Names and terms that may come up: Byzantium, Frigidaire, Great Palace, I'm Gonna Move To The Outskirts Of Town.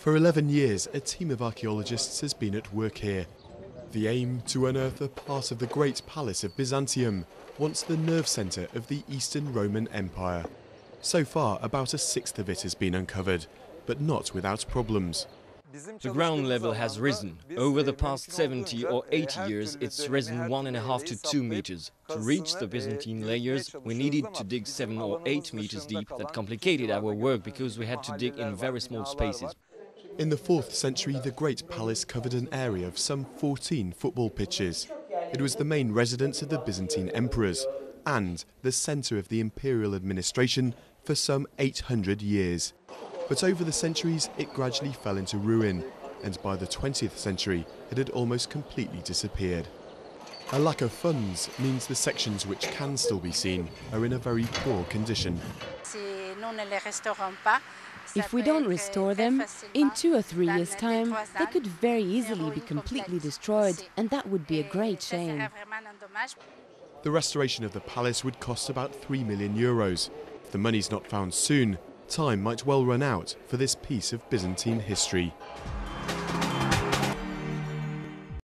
For 11 years, a team of archaeologists has been at work here. The aim to unearth a part of the Great Palace of Byzantium, once the nerve centre of the Eastern Roman Empire. So far, about a sixth of it has been uncovered, but not without problems. The ground level has risen. Over the past 70 or 80 years, it's risen 1.5 to 2 meters. To reach the Byzantine layers, we needed to dig 7 or 8 meters deep. That complicated our work because we had to dig in very small spaces. In the 4th century, the Great Palace covered an area of some 14 football pitches. It was the main residence of the Byzantine emperors and the centre of the imperial administration for some 800 years. But over the centuries, it gradually fell into ruin, and by the 20th century, it had almost completely disappeared. A lack of funds means the sections which can still be seen are in a very poor condition. If we don't restore them, in 2 or 3 years' time, they could very easily be completely destroyed, and that would be a great shame. The restoration of the palace would cost about €3 million. If the money's not found soon, time might well run out for this piece of Byzantine history.